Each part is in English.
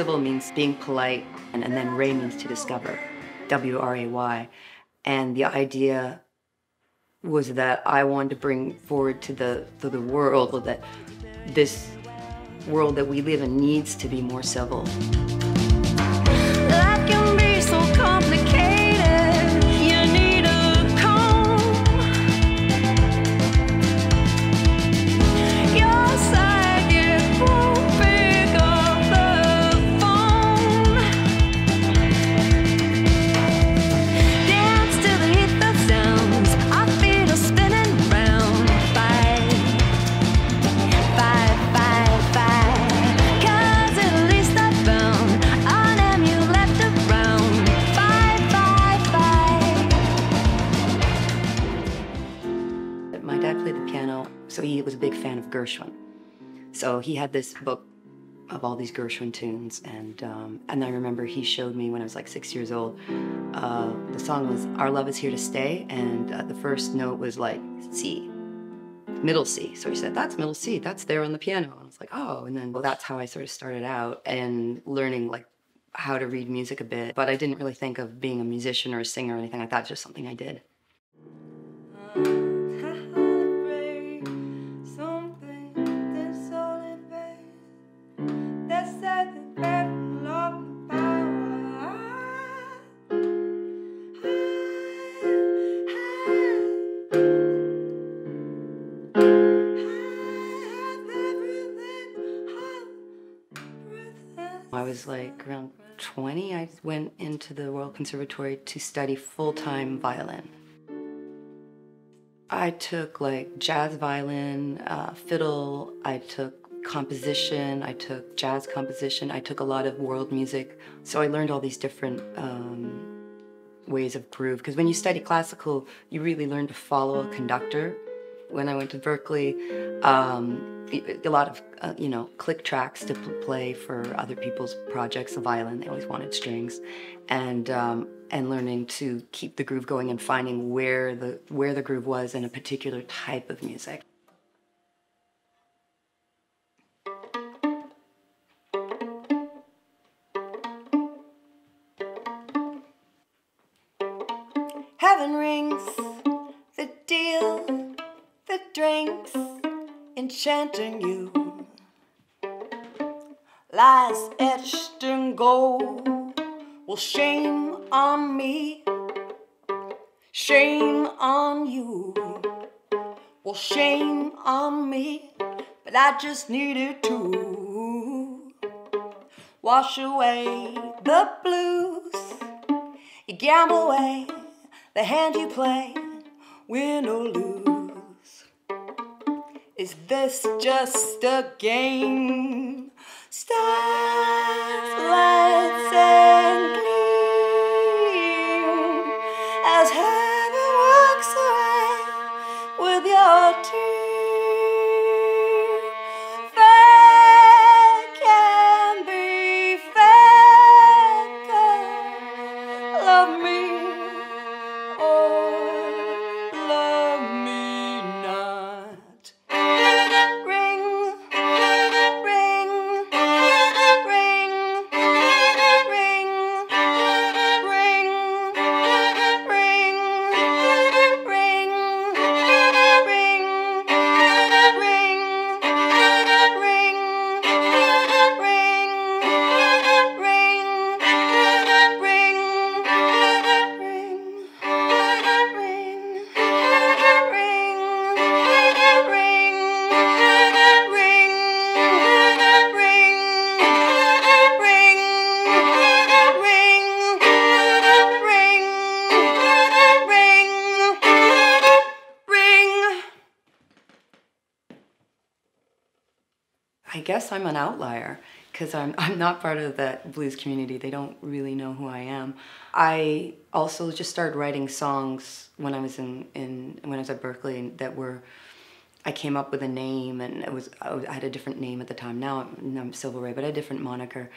Civil means being polite, and then Ray means to discover, W-R-A-Y. And the idea was that I wanted to bring forward to the world that this world that we live in needs to be more civil. Life can be so complicated, you need a comb. Your side, it won't pick up the phone. Dance to the hit that sounds, our feet are spinning round. Fight, fight, fight, fight. 'Cause at least I found all them you left around. Fight, fight, fight. My dad played the piano, so he was a big fan of Gershwin. So he had this book of all these Gershwin tunes, and I remember he showed me when I was like 6 years old. The song was "Our Love Is Here to Stay," and the first note was like C, middle C. So he said, "That's middle C. That's there on the piano." And I was like, "Oh!" And then, well, that's how I sort of started out and learning like how to read music a bit. But I didn't really think of being a musician or a singer or anything like that. It's just something I did. I was like around 20, I went into the Royal Conservatory to study full-time violin. I took like jazz violin, fiddle, I took composition, I took jazz composition, I took a lot of world music. So I learned all these different ways of groove, because when you study classical, you really learn to follow a conductor. When I went to Berklee, a lot of, click tracks to play for other people's projects, the violin, they always wanted strings, and learning to keep the groove going and finding where the groove was in a particular type of music. Heaven rings, the deal, the drinks, enchanting you, lies etched in gold. Well, shame on me, shame on you, well, shame on me, but I just needed to wash away the blues. You gamble away the hand you play, win or lose. Is this just a game? Stars, lights, and gleam as heaven walks away with your dream. Fair can be fair. Love me, oh, love me not. I guess I'm an outlier because I'm not part of that blues community. They don't really know who I am. I also just started writing songs when I was at Berklee that were, I came up with a name, and I had a different name at the time. Now I'm Civil Wray, but I had a different moniker,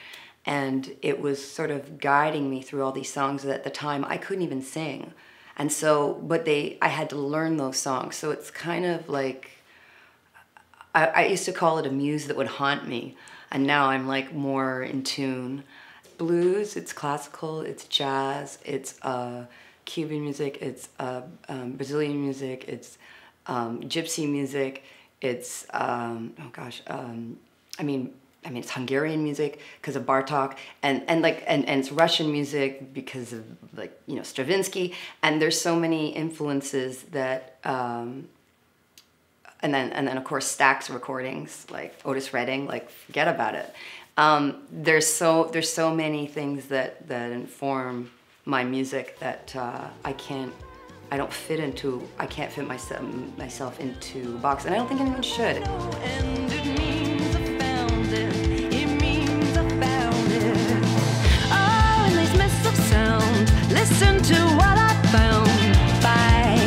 and it was sort of guiding me through all these songs that at the time I couldn't even sing, and so I had to learn those songs. So it's kind of like, I used to call it a muse that would haunt me. And now I'm like more in tune. Blues, it's classical, it's jazz, it's Cuban music, it's Brazilian music, it's gypsy music, it's, it's Hungarian music because of Bartók, and it's Russian music because of Stravinsky, and there's so many influences that, and then of course Stax recordings like Otis Redding, like forget about it. There's so many things that inform my music that I can't fit myself into a box, and I don't think anyone should. Listen to what I found. Bye,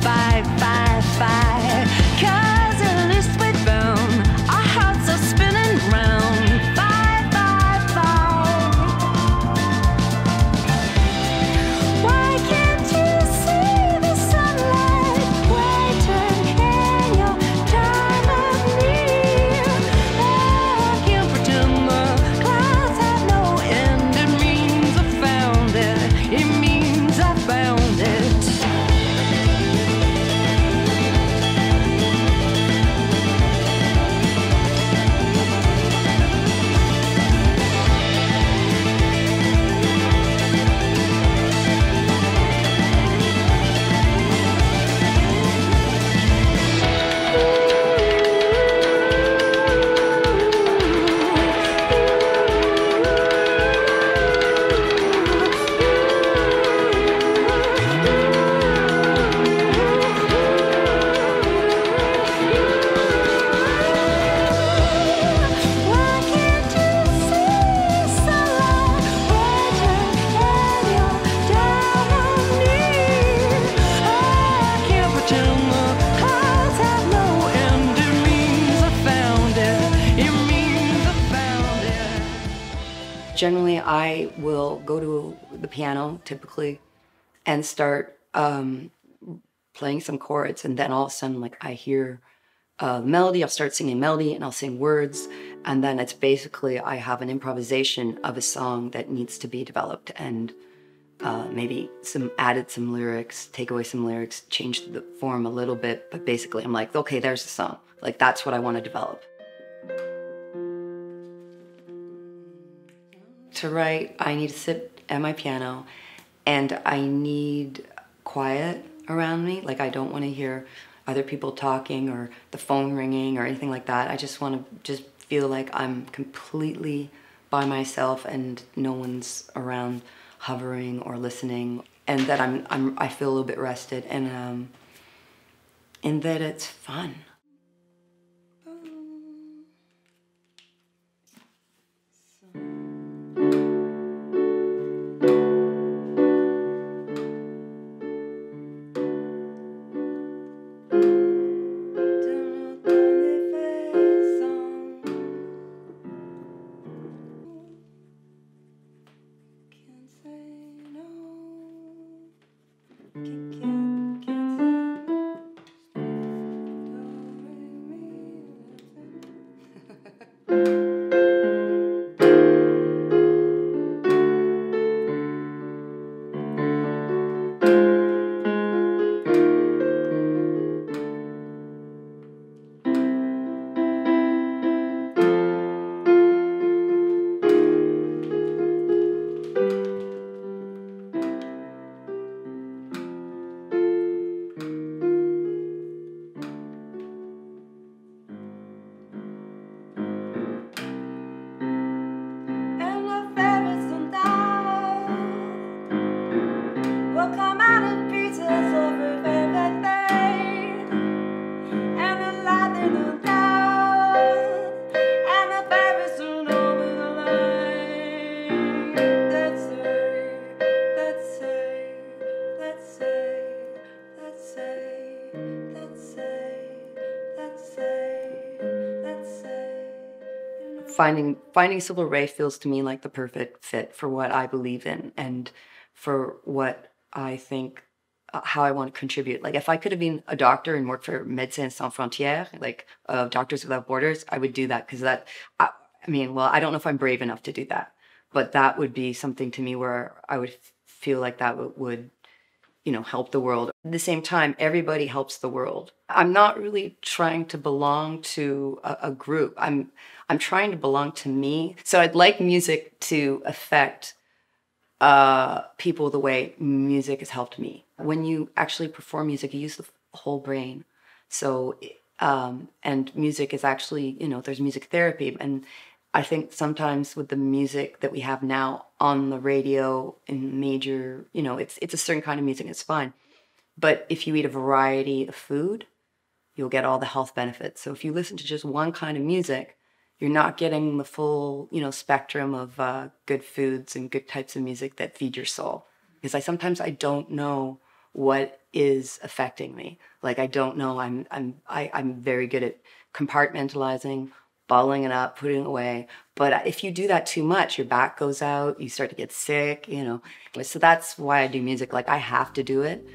bye, bye, bye. 'Cause at least we found our hearts are spinning round. Bye, bye, bye. Why can't you see the sunlight waiting in your time of need? I can't pretend the clouds have no end. It means I found it. It means I found it. Generally, I will go to the piano, typically, and start playing some chords, and then all of a sudden, like, I hear a melody, I'll start singing melody, and I'll sing words, and then it's basically, I have an improvisation of a song that needs to be developed, and maybe added some lyrics, take away some lyrics, change the form a little bit, but basically, I'm like, okay, there's the song. Like, that's what I want to develop. To write, I need to sit at my piano, and I need quiet around me. Like, I don't want to hear other people talking or the phone ringing or anything like that. I just want to just feel like I'm completely by myself and no one's around hovering or listening, and that I feel a little bit rested, and that it's fun. Finding Civil Wray feels to me like the perfect fit for what I believe in and for what I think how I want to contribute. Like if I could have been a doctor and worked for Médecins Sans Frontières, like Doctors Without Borders, I would do that because that, I mean, well, I don't know if I'm brave enough to do that, but that would be something to me where I would feel like that would, you know, help the world. At the same time, everybody helps the world. I'm not really trying to belong to a group. I'm trying to belong to me. So I'd like music to affect people the way music has helped me. When you actually perform music, you use the whole brain. So, and music is actually, you know, there's music therapy. And I think sometimes with the music that we have now on the radio in major, you know, it's a certain kind of music, it's fine. But if you eat a variety of food, you'll get all the health benefits. So if you listen to just one kind of music, you're not getting the full, you know, spectrum of good foods and good types of music that feed your soul. Because sometimes I don't know what is affecting me. Like I don't know. I'm very good at compartmentalizing, bottling it up, putting it away. But if you do that too much, your back goes out. You start to get sick. You know. So that's why I do music. Like I have to do it.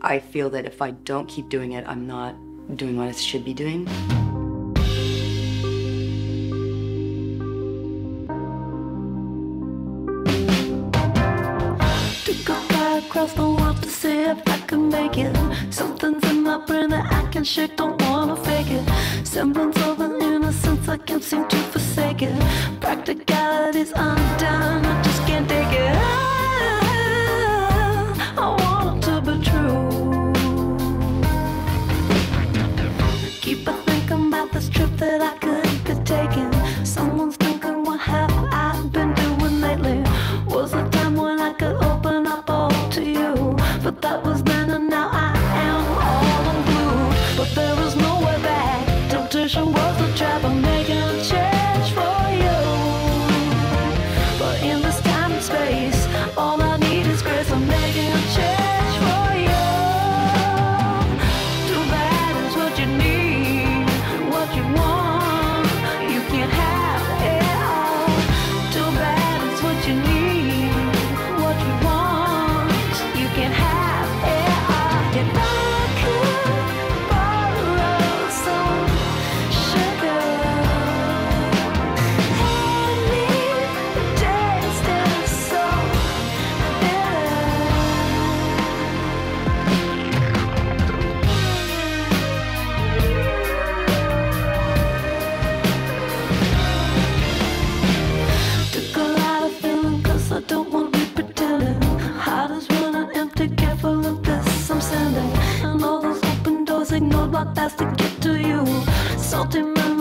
I feel that if I don't keep doing it, I'm not doing what I should be doing. Across the world to see if I can make it. Something's in my brain that I can shake, don't wanna fake it. Semblance of an innocence, I can't seem to forsake it. Practicality's undone, I just can't take it. I want it to be true. Keep on thinking about this trip that I couldn't be taking. Someone's thinking, what have I been doing lately? Was the time when I could open up to you, but that was then and now I am all unglued. But there is no way back. Temptation was the trap, I'm making a change for you. But in this time and space, all I need is grace, I'm making a change for you. Too bad is what you need, what you want, you can't have it all. Too bad is what you need, what you want. Ignored what that's to get to you. Salty memories